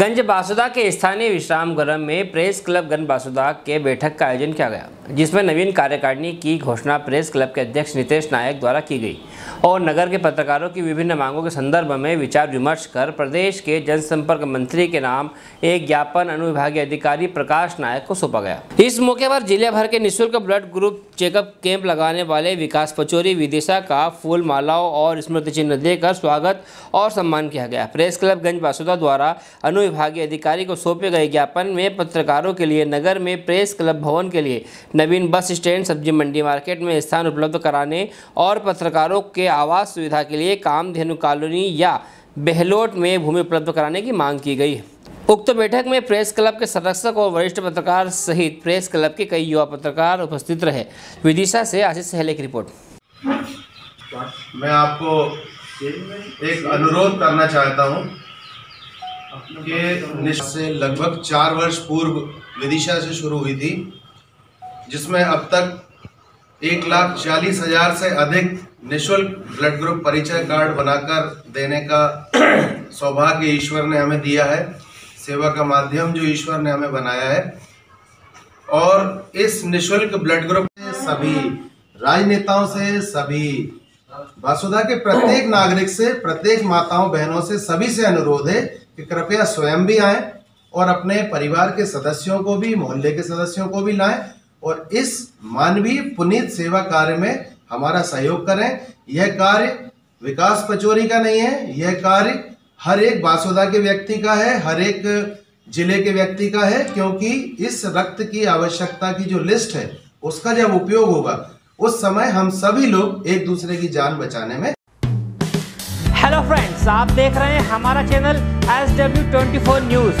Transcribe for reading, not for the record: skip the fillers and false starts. गंजबासौदा के स्थानीय विश्राम गृह में प्रेस क्लब गंजबासौदा के बैठक का आयोजन किया गया, जिसमें नवीन कार्यकारिणी की घोषणा प्रेस क्लब के अध्यक्ष नीतेश नायक द्वारा की गई और नगर के पत्रकारों की विभिन्न मांगों के संदर्भ में विचार विमर्श कर प्रदेश के जनसंपर्क मंत्री के नाम एक ज्ञापन अनुविभागीय अधिकारी प्रकाश नायक को सौंपा गया। इस मौके पर जिले भर के निःशुल्क ब्लड ग्रुप चेकअप कैंप लगाने वाले विकास पचौरी विदिशा का फूल मालाओं और स्मृति चिन्ह देकर स्वागत और सम्मान किया गया। प्रेस क्लब गंजबासौदा द्वारा अनुविभागीय अधिकारी को सौंपे गए ज्ञापन में पत्रकारों के लिए नगर में प्रेस क्लब भवन के लिए नवीन बस स्टैंड, सब्जी मंडी मार्केट में स्थान उपलब्ध कराने और पत्रकारों के आवास सुविधा के लिए कामधेनु कॉलोनी या बहलोट में भूमि उपलब्ध कराने की मांग की गई। उक्त बैठक में प्रेस क्लब के संरक्षक और वरिष्ठ पत्रकार सहित प्रेस क्लब के कई युवा पत्रकार उपस्थित रहे। विदिशा से आशीष सहेले की रिपोर्ट। मैं आपको एक अनुरोध करना चाहता हूँ के से लगभग 4 वर्ष पूर्व विदिशा से शुरू हुई थी, जिसमें अब तक 1,40,000 से अधिक निःशुल्क ब्लड ग्रुप परिचय कार्ड बनाकर देने का सौभाग्य ईश्वर ने हमें दिया है। सेवा का माध्यम जो ईश्वर ने हमें बनाया है, और इस निःशुल्क ब्लड ग्रुप से सभी राजनेताओं से, सभी वासुधा के प्रत्येक नागरिक से, प्रत्येक माताओं बहनों से, सभी से अनुरोध है कि कृपया स्वयं भी आएं और अपने परिवार के सदस्यों को भी, मोहल्ले के सदस्यों को भी लाएं और इस मानवीय पुनीत सेवा कार्य में हमारा सहयोग करें। यह कार्य विकास पचौरी का नहीं है, यह कार्य हर एक वासुधा के व्यक्ति का है, हर एक जिले के व्यक्ति का है, क्योंकि इस रक्त की आवश्यकता की जो लिस्ट है उसका जब उपयोग होगा उस समय हम सभी लोग एक दूसरे की जान बचाने में। हेलो फ्रेंड्स, आप देख रहे हैं हमारा चैनल SW 24 न्यूज।